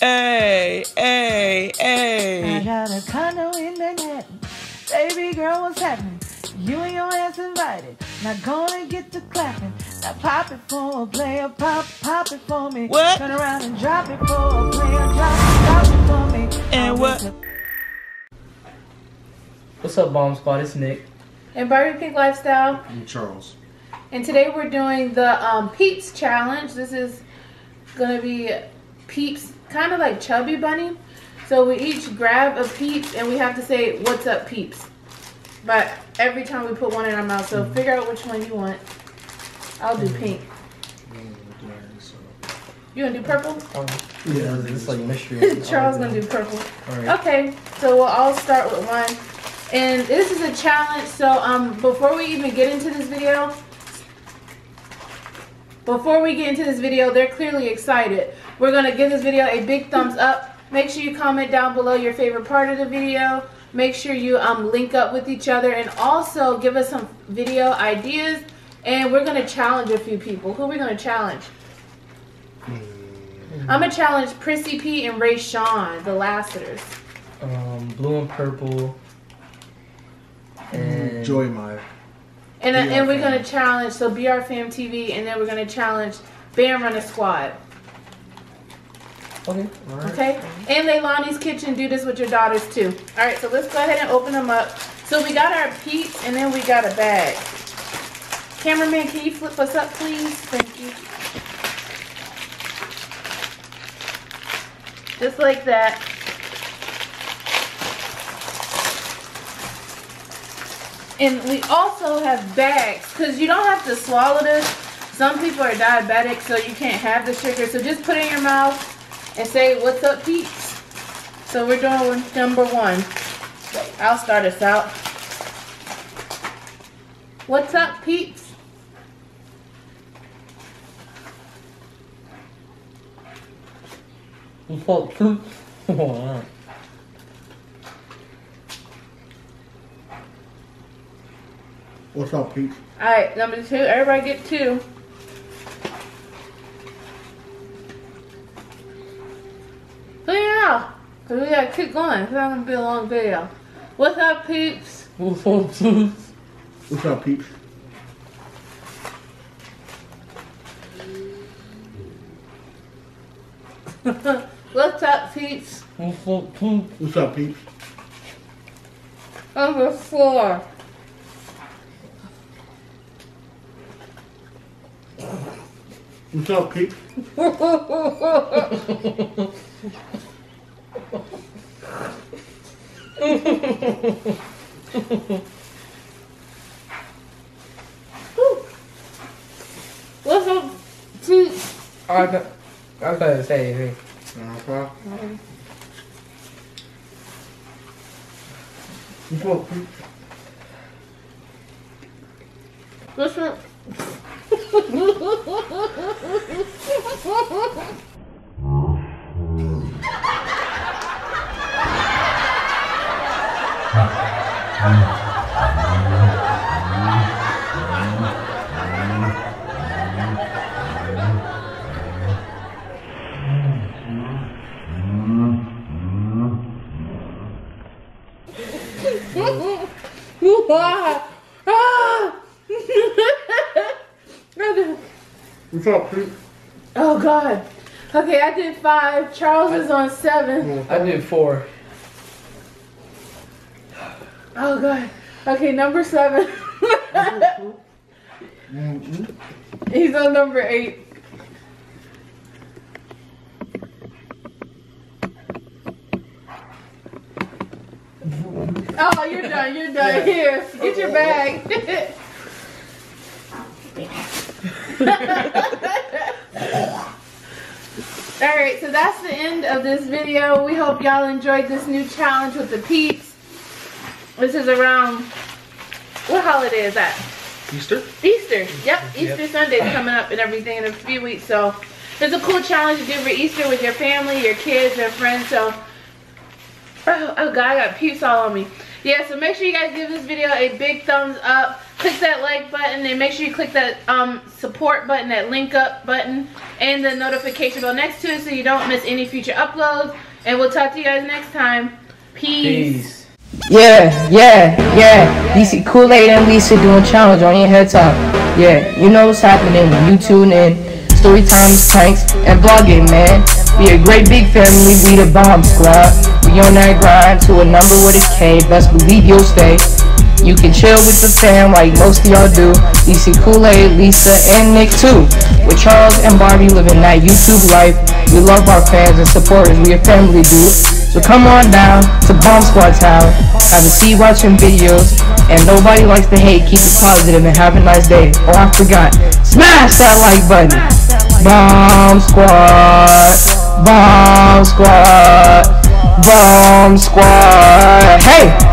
Hey. I got a condo in the net. Baby girl, what's happening? You and your ass invited. Now gonna get to clapping. Now pop it for a player, pop it for me. What? Turn around and drop it for a player, drop it for me. And what? What's up, Bomb Squad? It's Nick. And Burger King Lifestyle. And Charles. And today we're doing the Peeps challenge. This is gonna be Peeps, kind of like Chubby Bunny. So we each grab a Peeps and we have to say, "What's up, Peeps?" But every time we put one in our mouth, so figure out which one you want. I'll do pink. You gonna do purple? Yeah, it's like mystery. Charles gonna do purple. Right. Okay, so we'll all start with one. And this is a challenge, so before we get into this video, they're clearly excited. We're going to give this video a big thumbs up. Make sure you comment down below your favorite part of the video. Make sure you link up with each other and also give us some video ideas. And we're going to challenge a few people. Who are we going to challenge? I'm going to challenge Prissy P and Rayshon the Lassiters. Blue and purple. And Joy Myer. And we're going to challenge, so BR Fam TV, and then we're going to challenge Bam Runner Squad. Okay. All right. Okay. And Leilani's Kitchen, do this with your daughters too. All right, so let's go ahead and open them up. So we got our Peeps, and then we got a bag. Cameraman, can you flip us up, please? Thank you. Just like that. And we also have bags, because you don't have to swallow this. Some people are diabetic, so you can't have the sugar. So just put it in your mouth and say, "What's up, Peeps?" So we're doing number one. I'll start us out. What's up, Peeps? What's up, Pete? All right, number two. Everybody get two. Clean it out, cause we gotta keep going. It's not gonna be a long video. What's up, Peeps? What's up, Peeps? What's up, Peeps? What's up, Peeps? What's up, Peeps? What's up, Peeps? Number four. What's up, Pete? What's up, Pete? I gotta say it. What's up, Pete? What's up? What's up, Pete? Oh, God. Okay, I did five. Charles is on seven. I did four. Oh, God. Okay, number seven. He's on number eight. Oh, you're done. You're done. Yeah. Here, get your bag. Alright, so that's the end of this video. We hope y'all enjoyed this new challenge with the Peeps. This is around, what holiday is that? Easter? Easter. Yep, Easter Sunday is coming up and everything in a few weeks. So it's a cool challenge to do for Easter with your family, your kids, your friends. So, oh God, I got Peeps all on me. yeah, so make sure you guys give this video a big thumbs up. Click that like button and make sure you click that support button, that link up button, and the notification bell next to it so you don't miss any future uploads. And we'll talk to you guys next time. Peace. Yeah. DC Kool-Aid and Lisa doing challenge on your head top. Yeah, you know what's happening when you tune in. Story times, pranks, and blogging, man. We a great big family, we the Bomb Squad. We on that grind to a number with a K. Best believe you'll stay. You can chill with the fam like most of y'all do. DC Kool-Aid, Lisa, and Nick too. With Charles and Barbie living that YouTube life. We love our fans and supporters, we a family dude. So come on down to Bomb Squad Town. Have a seat watching videos. And nobody likes to hate, keep it positive and have a nice day. Oh, I forgot. Smash that like button. Bomb Squad. Bomb Squad. Bomb Squad. Hey!